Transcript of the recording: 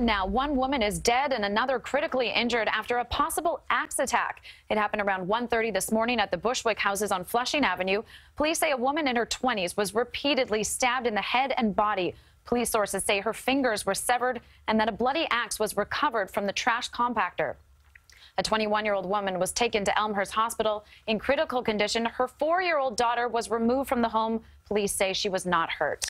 Now, one woman is dead and another critically injured after a possible axe attack. It happened around 1:30 this morning at the Bushwick Houses on Flushing Avenue. Police say a woman in her 20s was repeatedly stabbed in the head and body. Police sources say her fingers were severed and that a bloody axe was recovered from the trash compactor. A 21-year-old woman was taken to Elmhurst Hospital in critical condition. Her 4-year-old daughter was removed from the home. Police say she was not hurt.